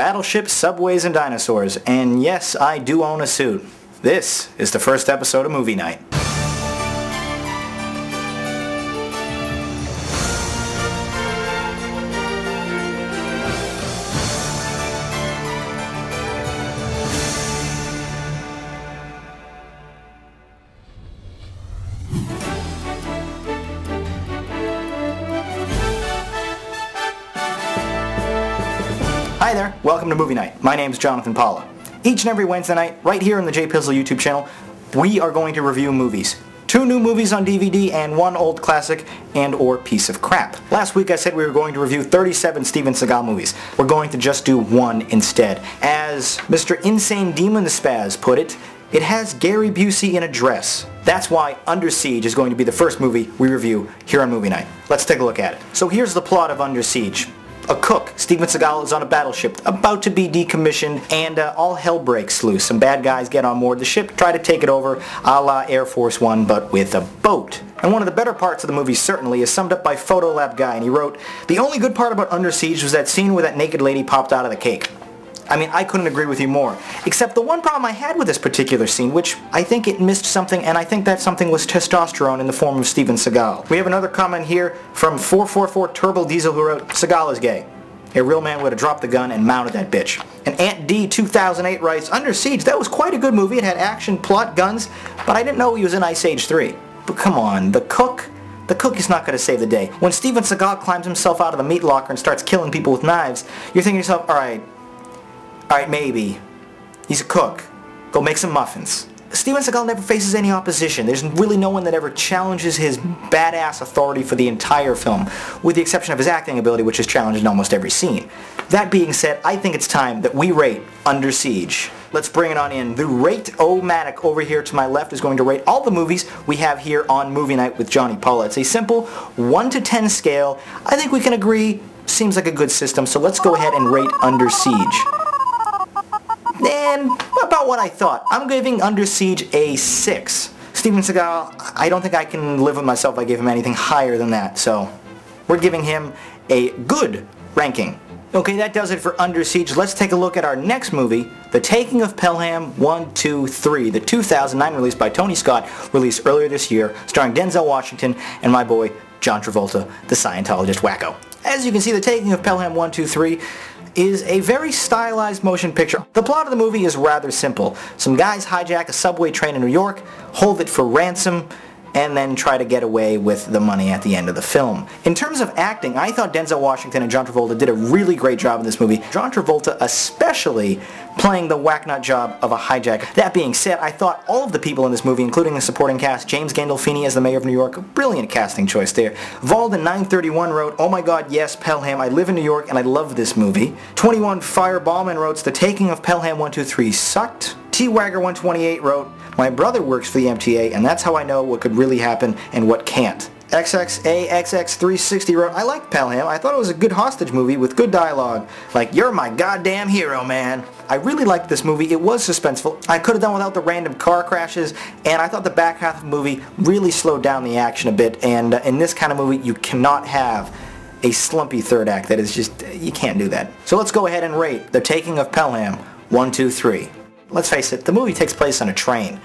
battleships, subways, and dinosaurs. And yes, I do own a suit. This is the first episode of Movie Night. Hi there, welcome to Movie Night. My name's Jonathan Paula. Each and every Wednesday night, right here on the J Pizzle YouTube channel, we are going to review movies. 2 new movies on DVD and 1 old classic and or piece of crap. Last week I said we were going to review 37 Steven Seagal movies. We're going to just do 1 instead. As Mr. Insane Demon Spaz put it, it has Gary Busey in a dress. That's why Under Siege is going to be the first movie we review here on Movie Night. Let's take a look at it. So here's the plot of Under Siege. A cook, Steven Seagal, is on a battleship about to be decommissioned, and all hell breaks loose. Some bad guys get on board the ship, try to take it over, a la Air Force One, but with a boat. And one of the better parts of the movie, certainly, is summed up by Photo Lab Guy, and he wrote, "The only good part about Under Siege was that scene where that naked lady popped out of the cake." I mean, I couldn't agree with you more. Except the one problem I had with this particular scene, which I think it missed something, and I think that something was testosterone in the form of Steven Seagal. We have another comment here from 444 Turbo Diesel, who wrote, "Seagal is gay. A real man would have dropped the gun and mounted that bitch." And Aunt D2008 writes, "Under Siege, that was quite a good movie. It had action, plot, guns, but I didn't know he was in Ice Age 3. But come on, the cook is not going to save the day. When Steven Seagal climbs himself out of the meat locker and starts killing people with knives, you're thinking to yourself, all right, maybe. He's a cook. Go make some muffins." Steven Seagal never faces any opposition. There's really no one that ever challenges his badass authority for the entire film, with the exception of his acting ability, which is challenged in almost every scene. That being said, I think it's time that we rate Under Siege. Let's bring it on in. The Rate-O-Matic over here to my left is going to rate all the movies we have here on Movie Night with Johnny Paula. It's a simple 1 to 10 scale. I think we can agree, seems like a good system, so let's go ahead and rate Under Siege. And about what I thought, I'm giving Under Siege a 6. Steven Seagal, I don't think I can live with myself if I gave him anything higher than that, so we're giving him a good ranking. Okay, that does it for Under Siege. Let's take a look at our next movie, The Taking of Pelham 1, 2, 3, the 2009 release by Tony Scott, released earlier this year, starring Denzel Washington and my boy John Travolta, the Scientologist wacko. As you can see, The Taking of Pelham 1, 2, 3 is a very stylized motion picture. The plot of the movie is rather simple. Some guys hijack a subway train in New York, hold it for ransom, and then try to get away with the money at the end of the film. In terms of acting, I thought Denzel Washington and John Travolta did a really great job in this movie. John Travolta especially playing the whack-nut job of a hijacker. That being said, I thought all of the people in this movie, including the supporting cast, James Gandolfini as the mayor of New York, a brilliant casting choice there. Valden931 wrote, "Oh my god, yes, Pelham, I live in New York and I love this movie." 21 Fireballman wrote, "The Taking of Pelham 123 sucked." T Wagger 128 wrote, "My brother works for the MTA, and that's how I know what could really happen and what can't." XXAXX360 wrote, "I liked Pelham. I thought it was a good hostage movie with good dialogue. Like, you're my goddamn hero, man." I really liked this movie. It was suspenseful. I could have done without the random car crashes, and I thought the back half of the movie really slowed down the action a bit, and in this kind of movie, you cannot have a slumpy third act. That is just, you can't do that. So let's go ahead and rate The Taking of Pelham 1, 2, 3. Let's face it, the movie takes place on a train.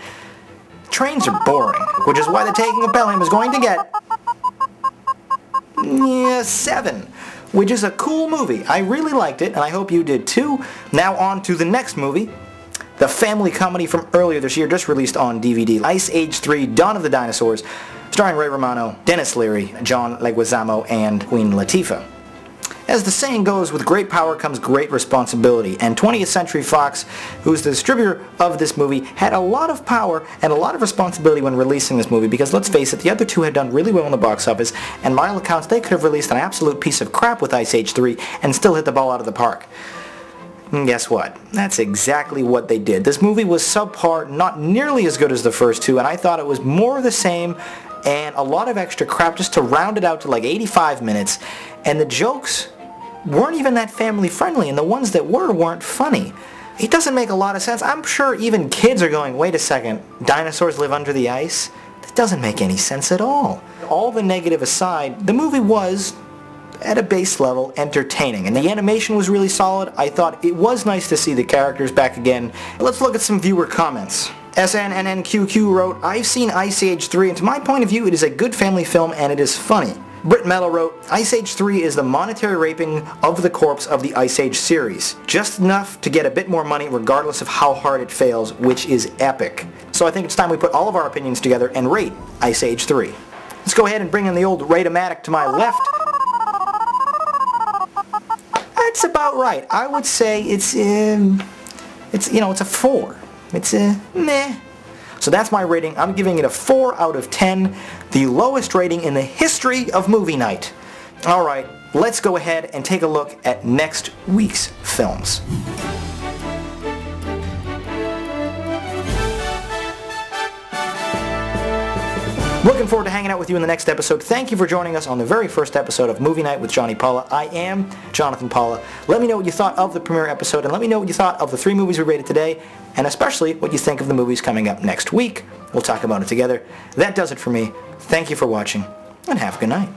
Trains are boring, which is why The Taking of Pelham is going to get... yeah, 7. Which is a cool movie. I really liked it, and I hope you did too. Now on to the next movie. The family comedy from earlier this year, just released on DVD. Ice Age 3, Dawn of the Dinosaurs, starring Ray Romano, Dennis Leary, John Leguizamo, and Queen Latifah. As the saying goes, with great power comes great responsibility, and 20th Century Fox, who is the distributor of this movie, had a lot of power and a lot of responsibility when releasing this movie, because let's face it, the other 2 had done really well in the box office, and by all accounts they could have released an absolute piece of crap with Ice Age 3 and still hit the ball out of the park. And guess what? That's exactly what they did. This movie was subpar, not nearly as good as the first 2, and I thought it was more of the same and a lot of extra crap just to round it out to like 85 minutes, and the jokes weren't even that family friendly, and the ones that were weren't funny. It doesn't make a lot of sense. I'm sure even kids are going, "Wait a second, dinosaurs live under the ice? That doesn't make any sense at all." All the negative aside, the movie was at a base level, entertaining. And the animation was really solid. I thought it was nice to see the characters back again. Let's look at some viewer comments. SNNNQQ wrote, "I've seen Ice Age 3, and to my point of view, it is a good family film and it is funny." Brit Mellow wrote, "Ice Age 3 is the monetary raping of the corpse of the Ice Age series. Just enough to get a bit more money regardless of how hard it fails, which is epic." So I think it's time we put all of our opinions together and rate Ice Age 3. Let's go ahead and bring in the old Rate-O-Matic to my left. That's about right. I would say it's you know, it's a 4. It's a meh. So that's my rating. I'm giving it a 4 out of 10, the lowest rating in the history of movie night. Alright, let's go ahead and take a look at next week's films. Looking forward to hanging out with you in the next episode. Thank you for joining us on the very first episode of Movie Night with Johnny Paula. I am Jonathan Paula. Let me know what you thought of the premiere episode, and let me know what you thought of the 3 movies we rated today, and especially what you think of the movies coming up next week. We'll talk about it together. That does it for me. Thank you for watching, and have a good night.